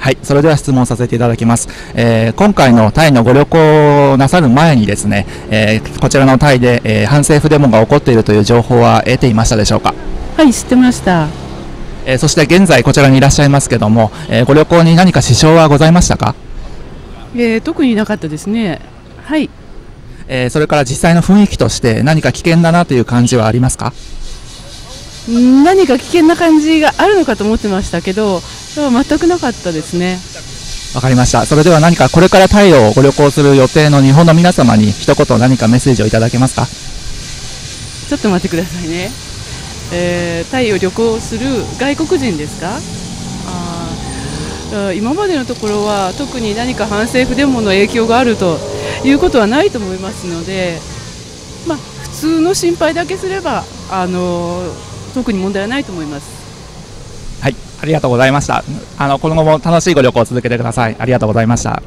はい、それでは質問させていただきます。今回のタイのご旅行をなさる前にですね、こちらのタイで、反政府デモが起こっているという情報は得ていましたでしょうか。はい、知ってました。そして現在こちらにいらっしゃいますけども、ご旅行に何か支障はございましたか。特になかったですね。はい。それから実際の雰囲気として何か危険だなという感じはありますか。何か危険な感じがあるのかと思ってましたけど、全くなかったですね。わかりました。それでは何かこれからタイをご旅行する予定の日本の皆様に一言何かメッセージをいただけますか。ちょっと待ってくださいね。タイを旅行する外国人ですか。今までのところは特に何か反政府デモの影響があるということはないと思いますので、普通の心配だけすれば特に問題はないと思います。はい、ありがとうございました。今後も楽しいご旅行を続けてください。ありがとうございました。